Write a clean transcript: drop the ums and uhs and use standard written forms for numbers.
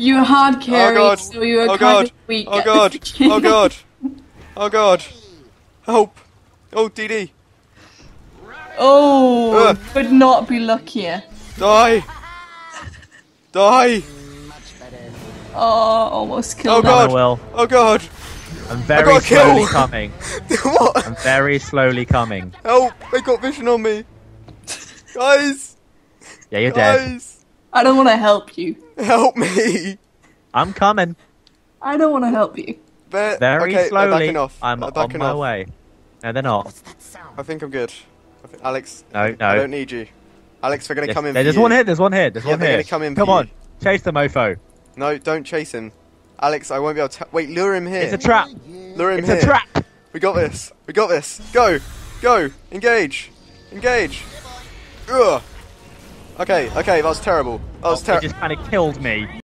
You hard carried, oh so you are kind of weak. Oh god! Oh god! Oh god! Help! Oh DD! Oh, could not be luckier. Die! Die! Oh, almost killed. Oh god! Will. Oh god! I'm very slowly coming. What? I'm very slowly coming. Help! They got vision on me. Guys! Yeah, you're dead. I don't want to help you. Help me! I'm coming. I don't want to help you. They're, very slowly. They're backing off. I'm on my way. No, they're not. What's that sound? I think I'm good. I think, Alex, no, no, I don't need you. Alex, they're gonna come in. There's one here. There's one here. There's one here. They're gonna come in. Come on, chase the mofo. No, don't chase him, Alex. I won't be able to. Wait, lure him here. It's a trap. Lure him here. It's a trap. We got this. We got this. Go, go, engage, engage. Ugh. Okay, okay, that was terrible. That was terrible. You just kind of killed me.